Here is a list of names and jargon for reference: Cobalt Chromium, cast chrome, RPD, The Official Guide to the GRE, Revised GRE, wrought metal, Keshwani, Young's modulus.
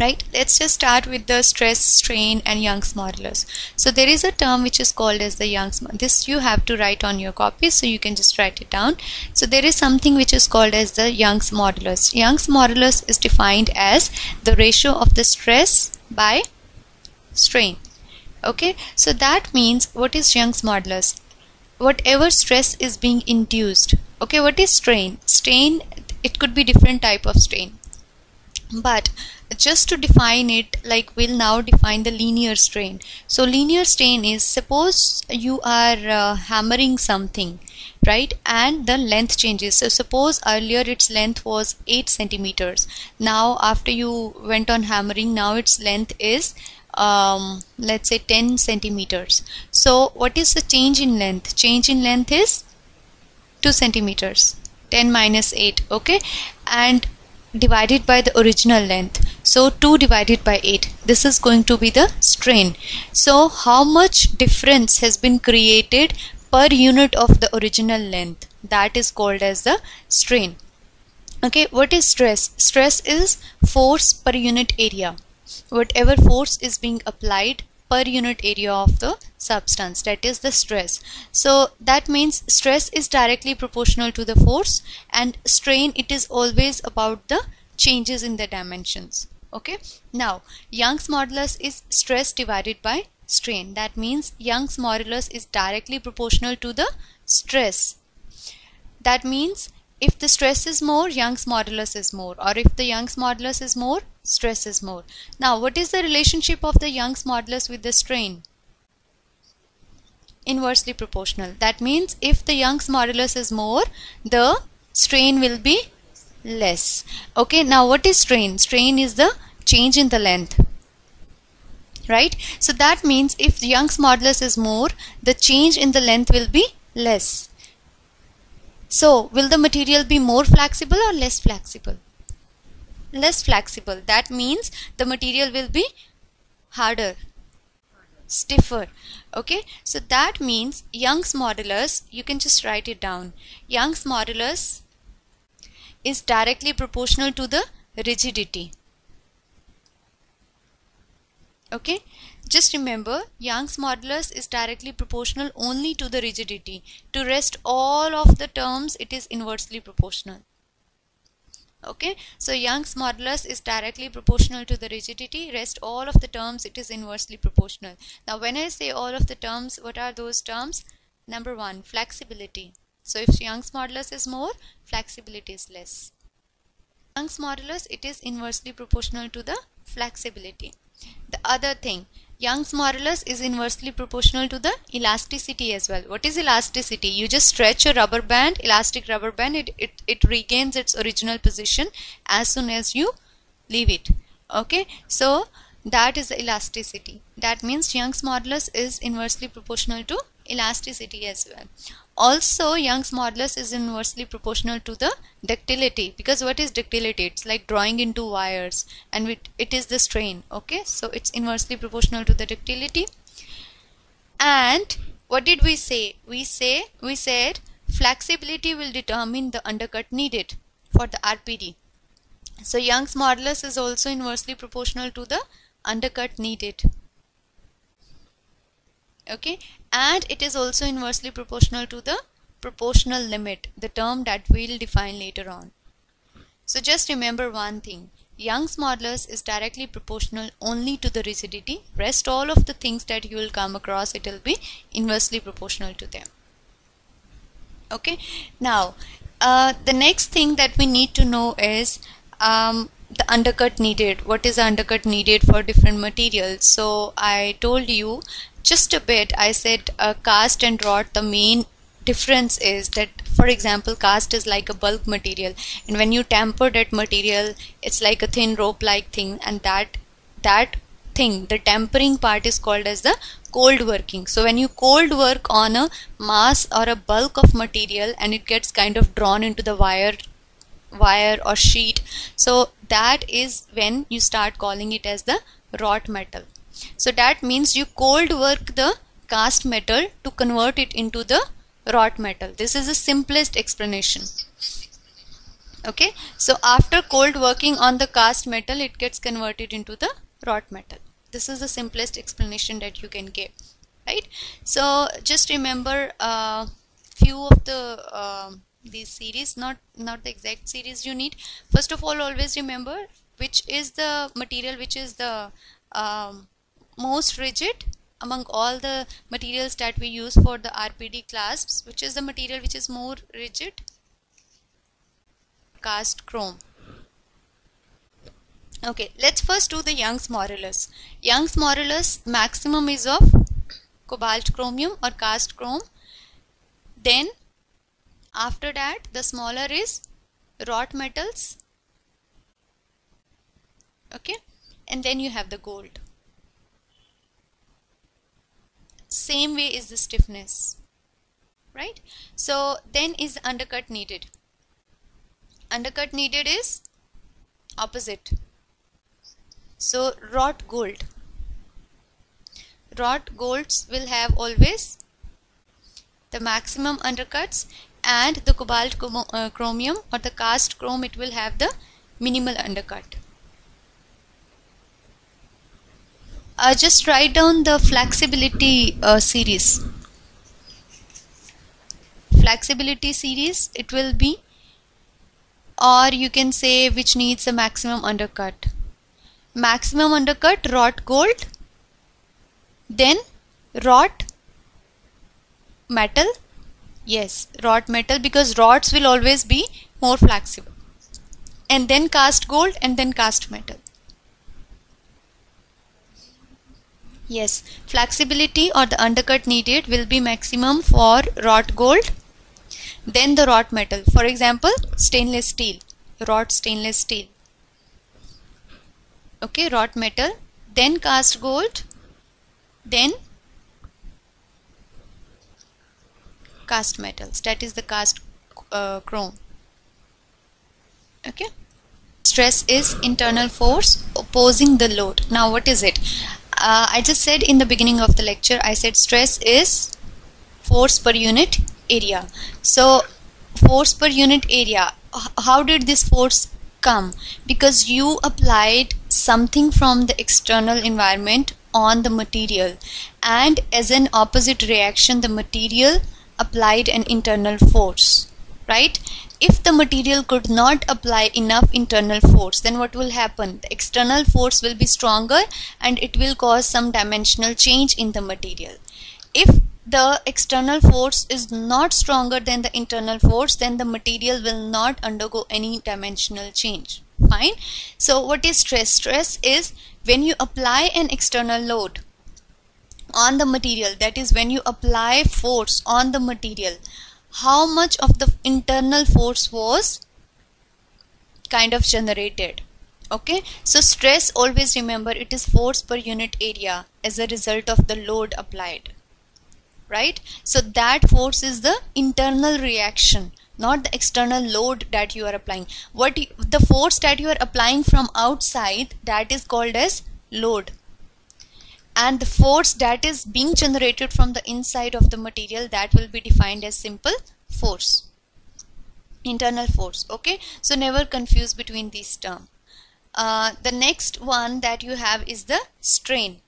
right? Let's just start with the stress, strain and Young's modulus. So there is a term which is called as the Young's modulus. This you have to write on your copy, so you can just write it down. So there is something which is called as the Young's modulus. Young's modulus is defined as the ratio of the stress by strain. Okay, so that means, what is Young's modulus? Whatever stress is being induced. Okay, what is strain? Strain, it could be different type of strain, but just to define it, like we'll now define the linear strain. So linear strain is, suppose you are hammering something, right, and the length changes. So suppose earlier its length was 8 centimeters, now after you went on hammering, now its length is let's say 10 centimeters. So what is the change in length? Change in length is 2 centimeters, 10 minus 8, okay, and divided by the original length. So 2 divided by 8, this is going to be the strain. So how much difference has been created per unit of the original length, that is called as the strain. Okay, what is stress? Stress is force per unit area, whatever force is being applied per unit area of the substance, that is the stress. So that means stress is directly proportional to the force, and strain, it is always about the changes in the dimensions. Okay, now Young's modulus is stress divided by strain. That means Young's modulus is directly proportional to the stress. That means if the stress is more, Young's modulus is more, or if the Young's modulus is more, stress is more. Now what is the relationship of the Young's modulus with the strain? Inversely proportional. That means if the Young's modulus is more, the strain will be less. Okay, now what is strain? Strain is the change in the length, right? So that means if the Young's modulus is more, the change in the length will be less. So will the material be more flexible or less flexible? Less flexible. That means the material will be harder, stiffer. Okay, so that means Young's modulus, you can just write it down, Young's modulus is directly proportional to the rigidity. Okay, just remember, Young's modulus is directly proportional only to the rigidity. To rest all of the terms, it is inversely proportional. Okay, so Young's modulus is directly proportional to the rigidity. Rest all of the terms, it is inversely proportional. Now when I say all of the terms, what are those terms? Number one, flexibility. So if Young's modulus is more, flexibility is less. Young's modulus, it is inversely proportional to the flexibility. The other thing, Young's modulus is inversely proportional to the elasticity as well. What is elasticity? You just stretch a rubber band, elastic rubber band, it regains its original position as soon as you leave it. Okay, so that is the elasticity. That means Young's modulus is inversely proportional to elasticity as well. Also, Young's modulus is inversely proportional to the ductility, because what is ductility? It's like drawing into wires, and it is the strain. Okay, so it's inversely proportional to the ductility. And what did we say? We said flexibility will determine the undercut needed for the RPD. So Young's modulus is also inversely proportional to the undercut needed. Okay, and it is also inversely proportional to the proportional limit, the term that we'll define later on. So just remember one thing, Young's modulus is directly proportional only to the rigidity. Rest all of the things that you will come across, it will be inversely proportional to them. Okay, now the next thing that we need to know is the undercut needed. What is the undercut needed for different materials? So I told you just a bit, I said cast and wrought, the main difference is that, for example, cast is like a bulk material, and when you tamper that material, it's like a thin rope like thing, and that thing, the tampering part, is called as the cold working. So when you cold work on a mass or a bulk of material, and it gets kind of drawn into the wire or sheet, so that is when you start calling it as the wrought metal. So that means you cold work the cast metal to convert it into the wrought metal. This is the simplest explanation. Okay, so after cold working on the cast metal, it gets converted into the wrought metal. This is the simplest explanation that you can give, right? So just remember few of the these series, not the exact series you need. First of all, always remember which is the material which is the most rigid among all the materials that we use for the RPD clasps, which is the material which is more rigid. Cast chrome. Okay, let's first do the Young's modulus. Young's modulus maximum is of cobalt chromium or cast chrome. Then after that the smaller is wrought metals. Okay, and then you have the gold. Same way is the stiffness, right? So then is undercut needed. Undercut needed is opposite. So wrought gold. Wrought golds will have always the maximum undercuts, and the cobalt chromium or the cast chrome, it will have the minimal undercut. Just write down the flexibility series. Flexibility series, it will be, or you can say which needs a maximum undercut. Maximum undercut wrought gold, then wrought metal. Yes, wrought metal, because wroughts will always be more flexible, and then cast gold, and then cast metal. Yes, flexibility or the undercut needed will be maximum for wrought gold, then the wrought metal. For example, stainless steel, wrought stainless steel. Okay, wrought metal, then cast gold, then cast metals, that is the cast chrome. Okay, stress is internal force opposing the load. Now what is it? I just said in the beginning of the lecture, I said stress is force per unit area. So force per unit area, how did this force come? Because you applied something from the external environment on the material, and as an opposite reaction the material applied an internal force, right? If the material could not apply enough internal force, then what will happen? The external force will be stronger and it will cause some dimensional change in the material. If the external force is not stronger than the internal force, then the material will not undergo any dimensional change. Fine. So what is stress? Stress is when you apply an external load on the material, that is when you apply force on the material, how much of the internal force was kind of generated. Okay, so stress, always remember, it is force per unit area as a result of the load applied, right? So that force is the internal reaction, not the external load that you are applying. What the force that you are applying from outside, that is called as load, and the force that is being generated from the inside of the material, that will be defined as simple force, internal force. Okay, so never confuse between these terms. The next one that you have is the strain.